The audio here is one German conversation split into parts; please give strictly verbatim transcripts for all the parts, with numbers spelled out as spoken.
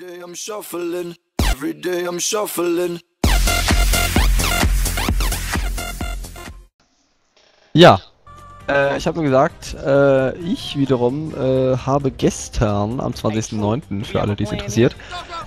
day I'm shuffling, every day I'm shuffling. Ja, äh, ich habe nur gesagt, äh, ich wiederum äh, habe gestern am zwanzigsten neunten, für alle, die es interessiert,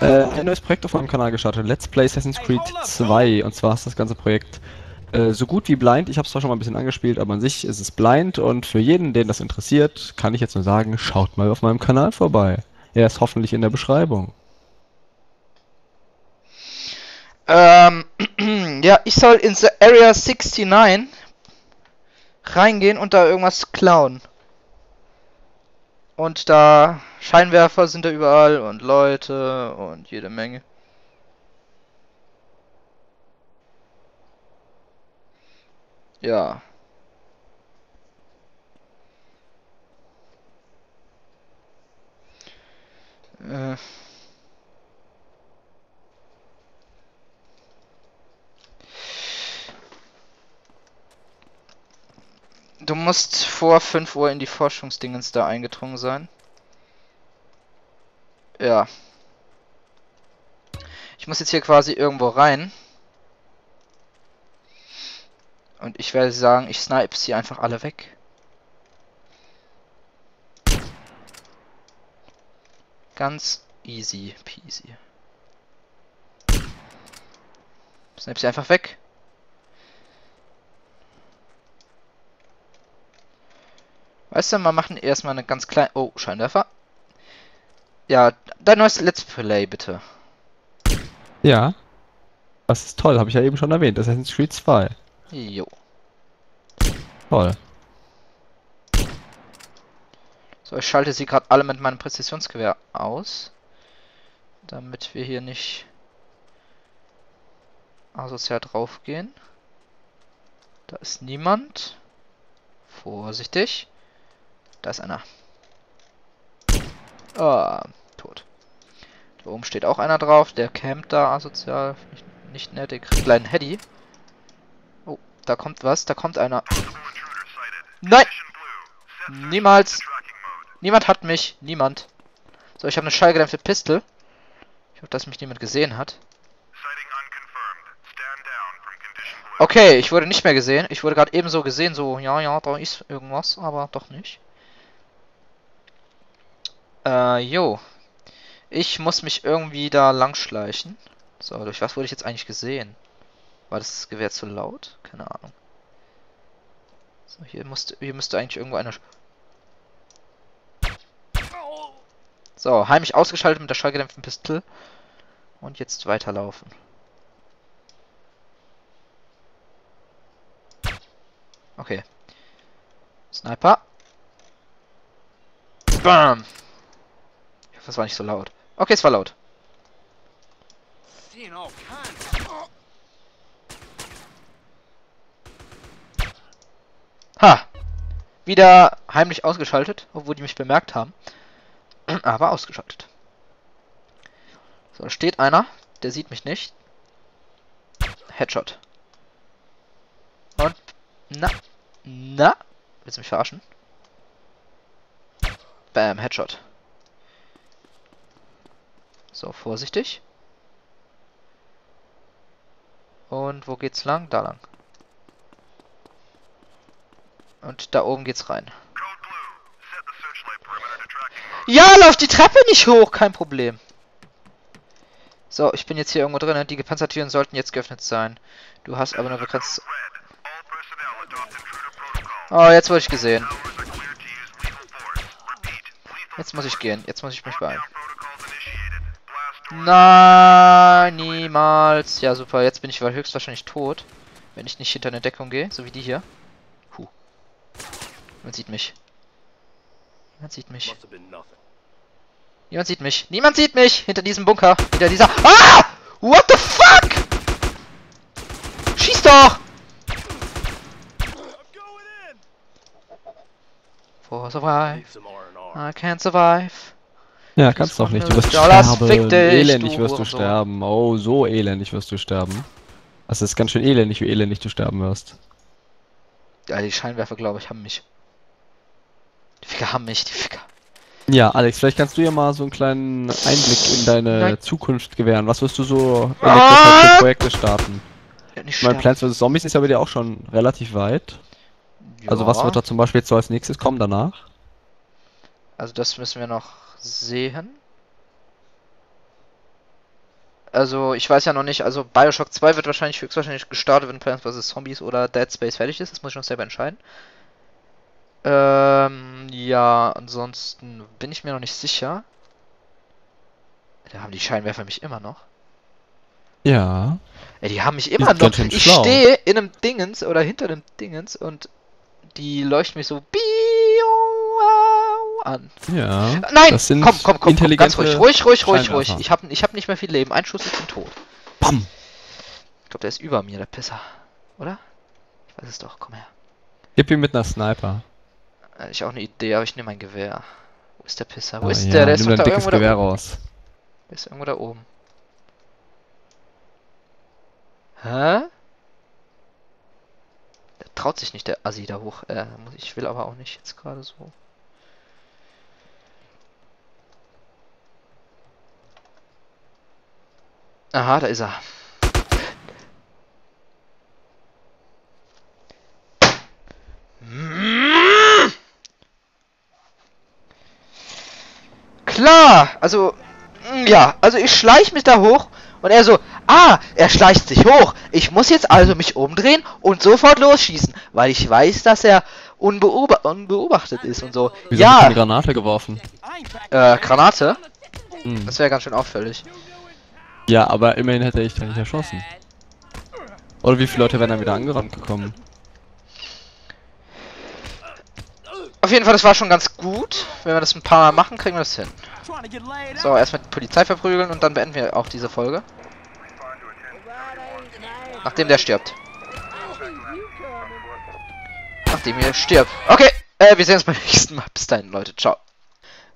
äh, ein neues Projekt auf meinem Kanal gestartet, Let's Play Assassin's Creed zwei, und zwar ist das ganze Projekt äh, so gut wie blind. Ich habe es zwar schon mal ein bisschen angespielt, aber an sich ist es blind, und für jeden, den das interessiert, kann ich jetzt nur sagen, schaut mal auf meinem Kanal vorbei. Er ist hoffentlich in der Beschreibung. Ähm, ja, ich soll in the Area neunundsechzig reingehen und da irgendwas klauen. Und da Scheinwerfer sind da überall und Leute und jede Menge. Ja. Äh. Du musst vor fünf Uhr in die Forschungsdingens da eingedrungen sein. Ja. Ich muss jetzt hier quasi irgendwo rein. Und ich werde sagen, ich snipe sie einfach alle weg. Ganz easy peasy. Snipe sie einfach weg. Weißt du, wir machen erstmal eine ganz kleine... Oh, Scheinwerfer. Ja, dein neues Let's Play, bitte. Ja. Das ist toll, habe ich ja eben schon erwähnt. Assassin's Creed zwei. Jo. Toll. So, ich schalte sie gerade alle mit meinem Präzisionsgewehr aus. Damit wir hier nicht asozial draufgehen. Da ist niemand. Vorsichtig. Da ist einer. Ah, tot. Da oben steht auch einer drauf. Der campt da asozial. Nicht, nicht nett. Der kriegt einen kleinen Heady. Oh, da kommt was. Da kommt einer. Nein! Niemals! Niemand hat mich. Niemand. So, ich habe eine schallgedämpfte Pistole. Ich hoffe, dass mich niemand gesehen hat. Okay, ich wurde nicht mehr gesehen. Ich wurde gerade ebenso gesehen. So, ja, ja, da ist irgendwas, aber doch nicht. Äh, jo. Ich muss mich irgendwie da lang schleichen. So, durch was wurde ich jetzt eigentlich gesehen? War das Gewehr zu laut? Keine Ahnung. So, hier musste, hier müsste eigentlich irgendwo einer... So, heimlich ausgeschaltet mit der schallgedämpften Pistole. Und jetzt weiterlaufen. Okay. Sniper. Bam! Ich hoffe, das war nicht so laut. Okay, es war laut. Ha! Wieder heimlich ausgeschaltet, obwohl die mich bemerkt haben. Aber ausgeschaltet. So, da steht einer. Der sieht mich nicht. Headshot. Und... Na, na, willst du mich verarschen? Bam, Headshot. So, vorsichtig. Und wo geht's lang? Da lang. Und da oben geht's rein. Ja, lauf die Treppe nicht hoch, kein Problem. So, ich bin jetzt hier irgendwo drin. Die Gepanzertüren sollten jetzt geöffnet sein. Du hast aber nur begrenzt... Oh, jetzt wurde ich gesehen. Jetzt muss ich gehen. Jetzt muss ich mich beeilen. Nein, niemals. Ja, super. Jetzt bin ich höchstwahrscheinlich tot. Wenn ich nicht hinter eine Deckung gehe. So wie die hier. Huh. Man sieht mich. Niemand sieht mich. Niemand sieht mich. Niemand sieht mich. Hinter diesem Bunker. Hinter dieser... Ah! What the fuck? Schieß doch! For survive. I can't survive. Ja, kannst doch nicht. Du wirst sterben. Elendig wirst du sterben. Oh, so elendig wirst du sterben. Also es ist ganz schön elendig, wie elendig du sterben wirst. Ja, die Scheinwerfer, glaube ich, haben mich. Die Ficker haben mich, die Ficker. Ja, Alex, vielleicht kannst du ja mal so einen kleinen Einblick in deine Nein. Zukunft gewähren. Was wirst du so in nächster Zeit für Projekte starten? Ja, nicht mein Plants versus. Zombies ist ja bei dir auch schon relativ weit. Ja. Also was wird da zum Beispiel jetzt so als nächstes kommen danach? Also das müssen wir noch sehen. Also ich weiß ja noch nicht, also Bioshock zwei wird wahrscheinlich höchstwahrscheinlich gestartet, wenn Plants versus. Zombies oder Dead Space fertig ist. Das muss ich noch selber entscheiden. Ähm, ja, ansonsten bin ich mir noch nicht sicher. Da haben die Scheinwerfer mich immer noch. Ja. Ey, die haben mich immer noch. Ich stehe in einem Dingens oder hinter einem Dingens und die leuchten mich so an. Ja. Nein, komm, komm, komm, komm, ganz ruhig, ruhig, ruhig, ruhig, ruhig. Ich hab, ich hab nicht mehr viel Leben. Ein Schuss, ich bin tot. Bam. Ich glaube, der ist über mir, der Pisser. Oder? Ich weiß es doch, komm her. Gib ihm mit einer Sniper. Ich auch eine Idee, aber ich nehme ein Gewehr. Wo ist der Pisser? Wo ah, ist ja. der? Der ist doch da irgendwo Gewehr da oben. Raus. Der ist irgendwo da oben. Hä? Der traut sich nicht, der Assi da hoch. Äh, ich will aber auch nicht jetzt gerade so. Aha, da ist er. Klar, also, ja, also ich schleiche mich da hoch und er so, ah, er schleicht sich hoch. Ich muss jetzt also mich umdrehen und sofort losschießen, weil ich weiß, dass er unbeob unbeobachtet ist und so. Wieso ja. Hast du eine Granate geworfen? Äh, Granate? Hm. Das wäre ganz schön auffällig. Ja, aber immerhin hätte ich da nicht erschossen. Oder wie viele Leute wären dann wieder angerannt gekommen? Auf jeden Fall, das war schon ganz gut. Wenn wir das ein paar Mal machen, kriegen wir das hin. So, erstmal die Polizei verprügeln und dann beenden wir auch diese Folge. Nachdem der stirbt. Nachdem er stirbt. Okay, äh, wir sehen uns beim nächsten Mal. Bis dahin, Leute. Ciao.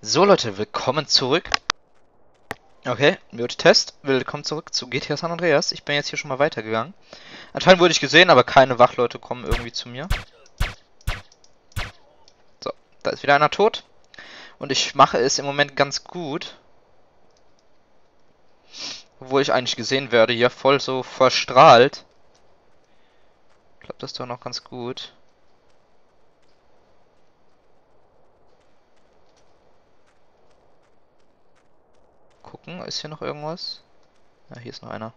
So, Leute, willkommen zurück. Okay, Mute Test. Willkommen zurück zu G T A San Andreas. Ich bin jetzt hier schon mal weitergegangen. Anscheinend wurde ich gesehen, aber keine Wachleute kommen irgendwie zu mir. Da ist wieder einer tot. Und ich mache es im Moment ganz gut. Obwohl ich eigentlich gesehen werde, hier voll so verstrahlt. Ich glaube, das ist doch noch ganz gut. Gucken, ist hier noch irgendwas? Ja, hier ist noch einer.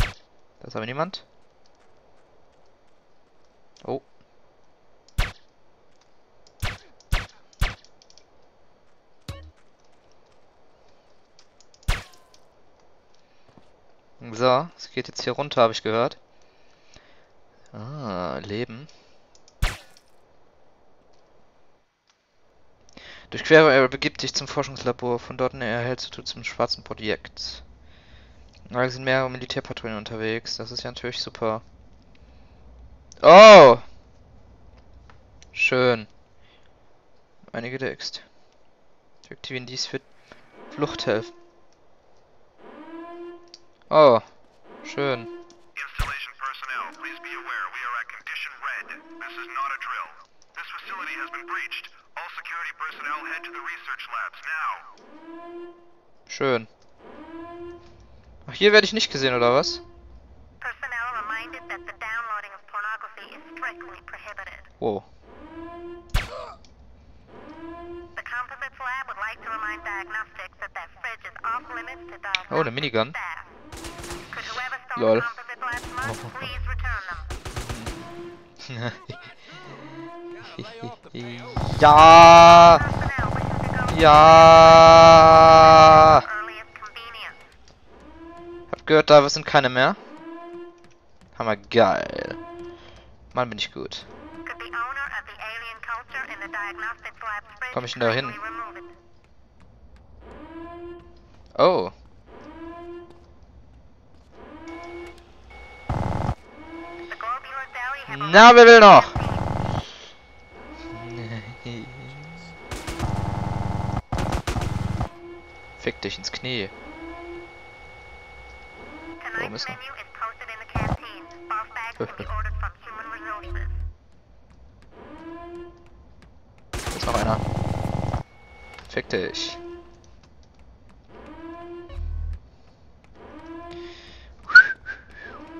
Da ist aber niemand. Oh. So, es geht jetzt hier runter, habe ich gehört. Ah, Leben. Durchquere, begib dich zum Forschungslabor. Von dort erhältst du zum schwarzen Projekt. Da sind mehrere Militärpatrouillen unterwegs. Das ist ja natürlich super. Oh! Schön. Einige der Äxte. Aktivieren dies für Flucht helfen. Oh, schön. Installation personnel, please be aware we are at condition red. This is not a drill. This facility has been breached. All security personnel head to the research labs now. Schön. Ach, hier werde ich nicht gesehen, oder was? Personnel reminded that the downloading of pornography is strictly prohibited. Wow. The composites lab would like to remind diagnostics that that fridge is off limits to diagnostics. Oh, eine Minigun. Lol. Ja! Ja! Hab gehört, da sind keine mehr. Hammer geil. Mann, bin ich gut. Komm ich denn da hin? Oh. Na, wer will noch? Fick dich ins Knie. Oh, Mist. Da ist noch einer. Fick dich.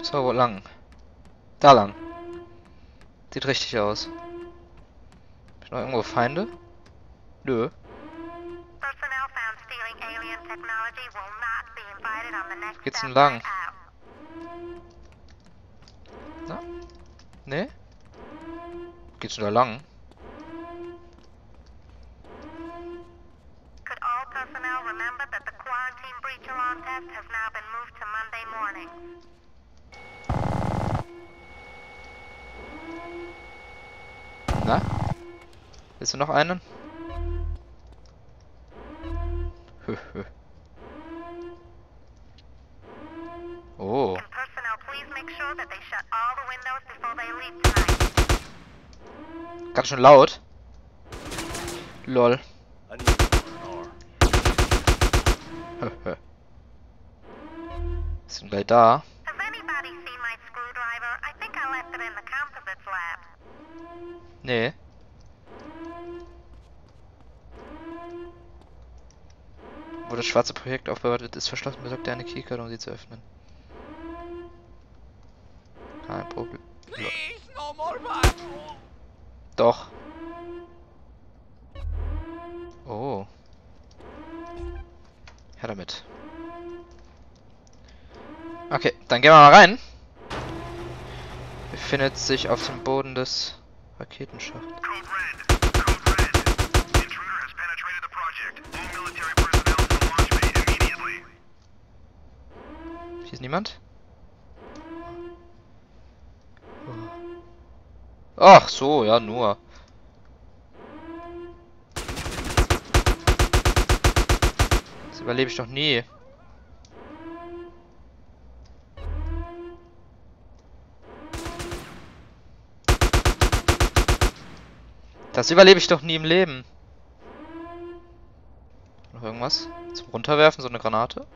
So, wo lang? Da lang. Sieht richtig aus. Hab ich noch irgendwo Feinde? Nö. Wo geht's denn lang? Na? Ne? Geht's denn da lang? Na? Willst du noch einen? Oh. Ganz schön laut. Lol. Sind gleich da. Nee. Wo das schwarze Projekt aufbewahrt wird, ist verschlossen. Besagt eine Keycard, um sie zu öffnen. Kein Problem. Doch. Oh. Her damit. Okay, dann gehen wir mal rein. Befindet sich auf dem Boden des Raketenschacht. Hier ist niemand. Ach so, ja, nur. Das überlebe ich doch nie. Das überlebe ich doch nie im Leben. Noch irgendwas zum Runterwerfen, so eine Granate?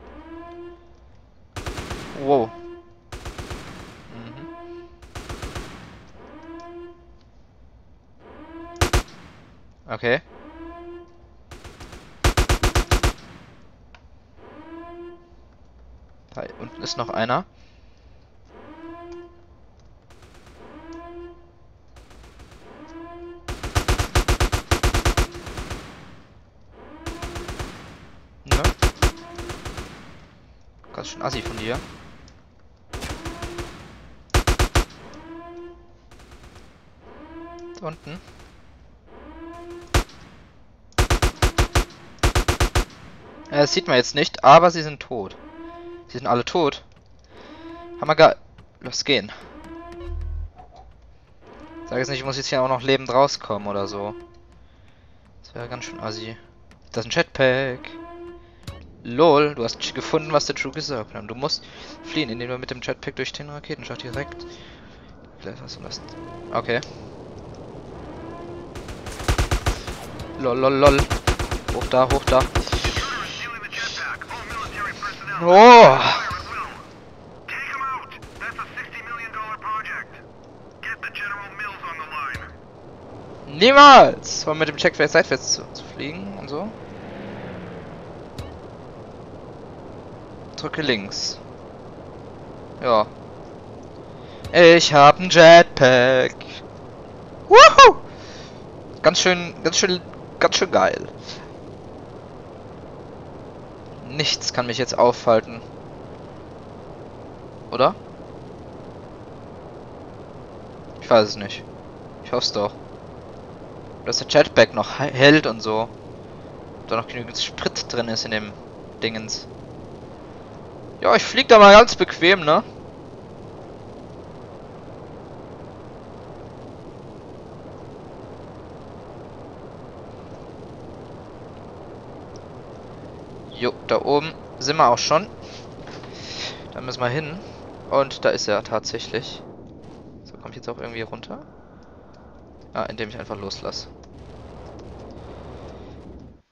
Wow. Mhm. Okay. Da unten ist noch einer. Ganz schön assi von dir. Da unten. Ja, das sieht man jetzt nicht, aber sie sind tot. Sie sind alle tot. Hammergeil. Los gehen. Sag jetzt nicht, ich muss jetzt hier auch noch lebend rauskommen oder so. Das wäre ganz schön assi. Das ist ein Jetpack. Lol, du hast gefunden, was der True gesagt hat. Du musst fliehen, indem du mit dem Jetpack durch den Raketenschacht direkt. Vielleicht hast du das. Okay. Lol, lol, lol. Hoch da, hoch da. Oh! Niemals! War mit dem Checkface seitwärts zu, zu fliegen und so. Drücke links. Ja. Ich hab ein Jetpack. Woohoo! Ganz schön, ganz schön, ganz schön geil. Nichts kann mich jetzt aufhalten. Oder? Ich weiß es nicht. Ich hoffe es doch. Dass der Jetpack noch hält und so. Ob da noch genügend Sprit drin ist in dem Dingens. Ja, ich flieg da mal ganz bequem, ne? Jo, da oben sind wir auch schon. Da müssen wir hin. Und da ist er tatsächlich. So, komme ich jetzt auch irgendwie runter? Ah, indem ich einfach loslasse.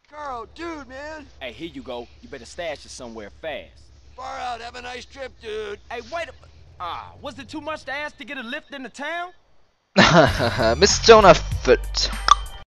Carl, dude, man. Hey, here you go. You better stash it somewhere fast. Far out, have a nice trip, dude. Hey, wait a... Ah, was it too much to ask to get a lift in the town? Miss Jonah Foot.